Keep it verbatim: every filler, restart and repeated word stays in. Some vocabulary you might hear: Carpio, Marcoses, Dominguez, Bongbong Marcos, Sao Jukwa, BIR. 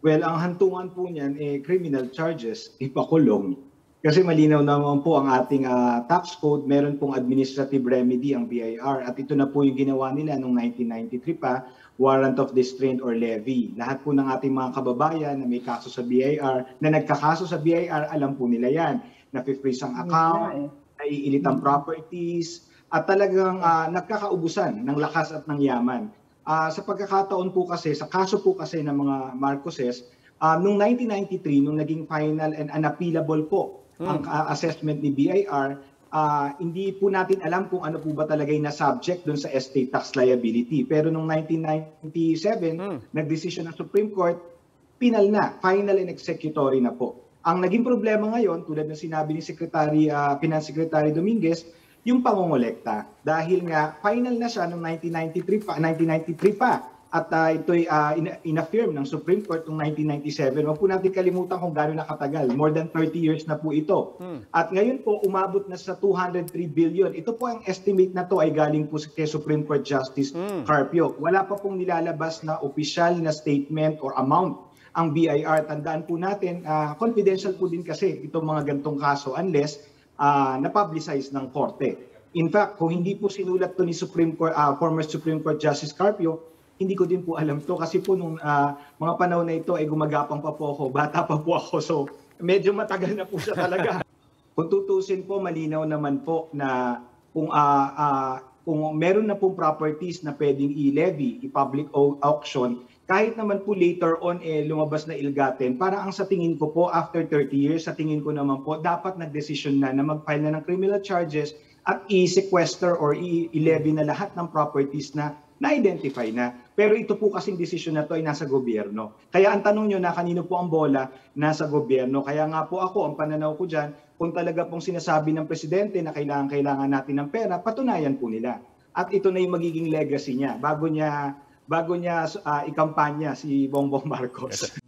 Well, ang hantungan po niyan eh criminal charges, ipakulong. Kasi malinaw naman po ang ating uh, tax code, meron pong administrative remedy ang B I R at ito na po yung ginawa nila noong nineteen ninety-three pa, warrant of distraint or levy. Lahat po ng ating mga kababayan na may kaso sa B I R, na nagkakaso sa B I R, alam po nila yan. Na-freeze ang account, naiilit ang properties, at talagang uh, nagkakaubusan ng lakas at ng yaman. Uh, sa pagkakataon po kasi, sa kaso po kasi ng mga Marcoses, uh, noong nineteen ninety-three, nung naging final and unappealable po, ang uh, assessment ni B I R, uh, hindi po natin alam kung ano po ba talaga yung na-subject doon sa estate tax liability. Pero noong nineteen ninety-seven, hmm. nag-decision ng Supreme Court, penal na, final and executory na po. Ang naging problema ngayon, tulad ng sinabi ni Secretary, uh, Finance Secretary Dominguez, yung pangongolekta. Dahil nga, final na siya noong nineteen ninety-three pa. nineteen ninety-three pa. At uh, ito'y uh, in-affirm ng Supreme Court noong nineteen ninety-seven. Huwag po natin kalimutan kung gano'n nakatagal. More than thirty years na po ito. Hmm. At ngayon po, umabot na sa two hundred three billion. Ito po ang estimate na to ay galing po kay Supreme Court Justice hmm. Carpio. Wala pa pong nilalabas na opisyal na statement or amount ang B I R. Tandaan po natin, uh, confidential po din kasi itong mga gantong kaso unless uh, na-publicize ng korte. In fact, kung hindi po sinulat to ni Supreme Court, uh, former Supreme Court Justice Carpio, hindi ko din po alam to kasi po nung uh, mga panahon na ito ay gumagapang pa po ako, bata pa po ako. So medyo matagal na po siya talaga. Kung tutusin po, malinaw naman po na kung, uh, uh, kung meron na pong properties na pwedeng i-levy, i-public auction, kahit naman po later on eh, lumabas na ilgaten, para ang sa tingin ko po after thirty years, sa tingin ko naman po dapat nag-desisyon na na mag-file na ng criminal charges at i-sequester or i-levy na lahat ng properties na na-identify na. Pero ito po kasing desisyon na to ay nasa gobyerno. Kaya ang tanong nyo na kanino po ang bola, nasa gobyerno. Kaya nga po ako, ang pananaw ko dyan, kung talaga pong sinasabi ng presidente na kailangan-kailangan natin ng pera, patunayan po nila. At ito na yung magiging legacy niya bago niya, bago niya uh, ikampanya si Bongbong Marcos.